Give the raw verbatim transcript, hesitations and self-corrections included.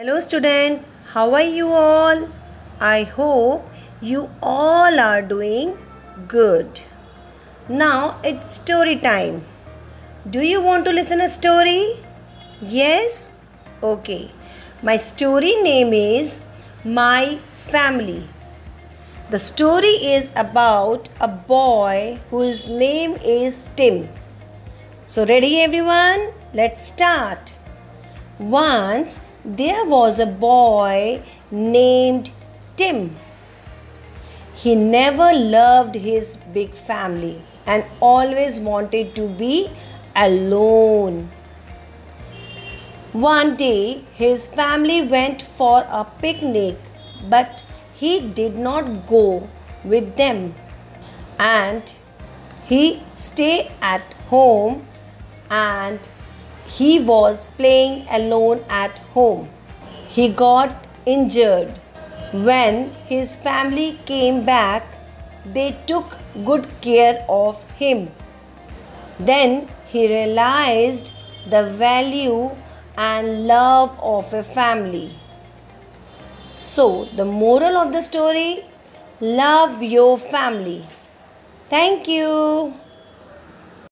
Hello students, how are you all? I hope you all are doing good. Now it's story time. Do you want to listen a story? Yes? Okay. My story name is My Family. The story is about a boy whose name is Tim. So ready everyone? Let's start. Once there was a boy named Tim. He never loved his big family and always wanted to be alone. One day, his family went for a picnic, but he did not go with them, and he stayed at home and he was playing alone at home. He got injured. When his family came back, they took good care of him. Then he realized the value and love of a family. So, the moral of the story, love your family. Thank you.